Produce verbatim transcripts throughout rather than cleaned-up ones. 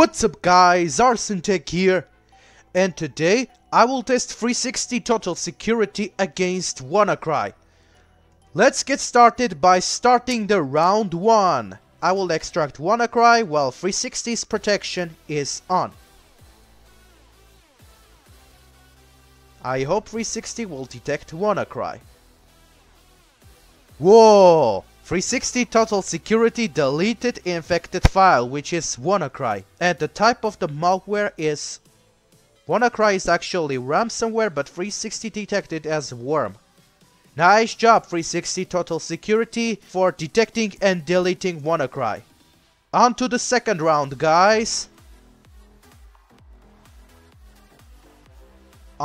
What's up guys, Arsentech here, and today I will test three sixty Total Security against WannaCry. Let's get started by starting the round one. I will extract WannaCry while three sixty's protection is on. I hope three sixty will detect WannaCry. Whoa! three sixty Total Security deleted infected file, which is WannaCry, and the type of the malware is... WannaCry is actually ransomware, but three sixty detected as worm. Nice job three sixty Total Security for detecting and deleting WannaCry. On to the second round, guys!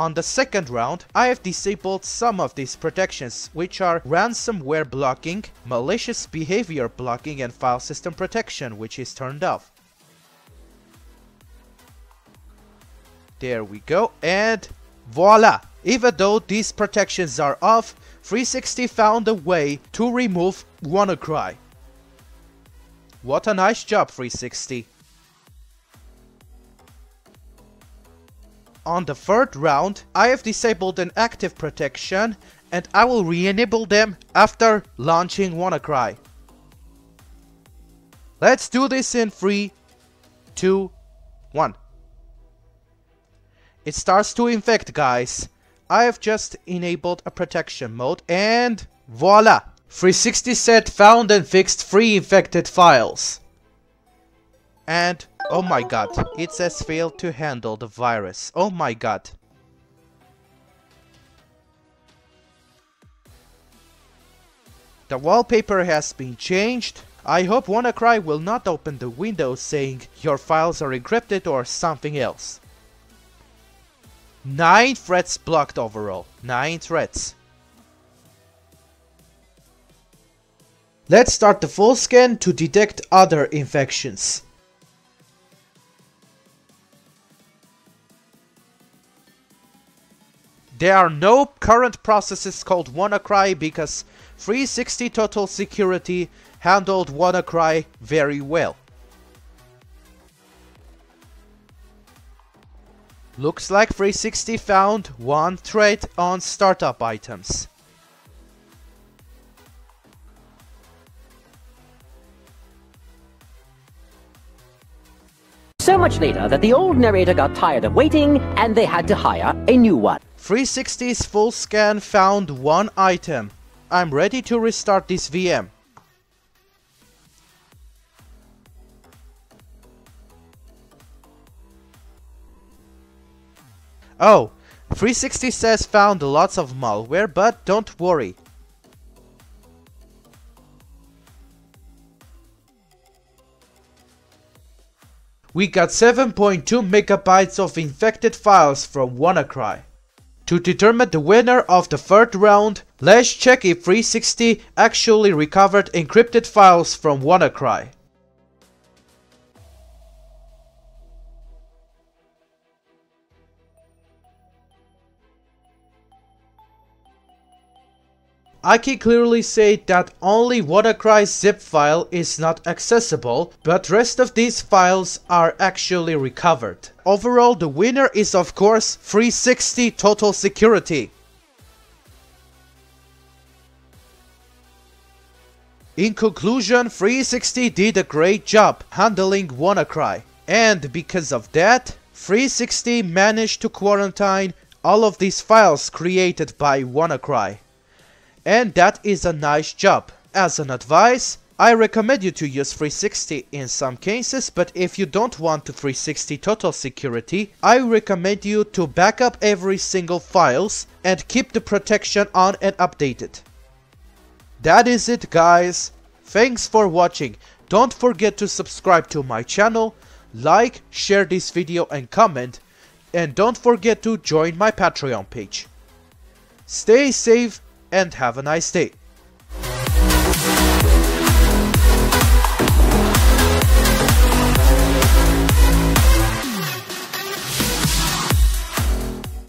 On the second round, I have disabled some of these protections, which are ransomware blocking, malicious behavior blocking, and file system protection, which is turned off. There we go, and voila! Even though these protections are off, three sixty found a way to remove WannaCry. What a nice job, three sixty! On the third round, I have disabled an active protection, and I will re-enable them after launching WannaCry. Let's do this in three, two, one. It starts to infect, guys. I have just enabled a protection mode, and voila! three sixty said found and fixed three infected files. And oh my god, it says failed to handle the virus. Oh my god. The wallpaper has been changed. I hope WannaCry will not open the window saying your files are encrypted or something else. Nine threats blocked overall. Nine threats. Let's start the full scan to detect other infections. There are no current processes called WannaCry because three sixty Total Security handled WannaCry very well. Looks like three sixty found one threat on startup items. So much later that the old narrator got tired of waiting and they had to hire a new one. three sixty's full scan found one item. I'm ready to restart this V M. Oh, three sixty says found lots of malware, but don't worry. We got seven point two megabytes of infected files from WannaCry. To determine the winner of the third round, let's check if three sixty actually recovered encrypted files from WannaCry. I can clearly say that only WannaCry's zip file is not accessible, but rest of these files are actually recovered. Overall, the winner is of course three sixty Total Security. In conclusion, three sixty did a great job handling WannaCry, and because of that, three sixty managed to quarantine all of these files created by WannaCry. And that is a nice job. As an advice, I recommend you to use three sixty in some cases, but if you don't want to three sixty Total Security, I recommend you to back up every single files and keep the protection on and updated. That is it guys. Thanks for watching. Don't forget to subscribe to my channel, like, share this video and comment, and don't forget to join my Patreon page. Stay safe and have a nice day.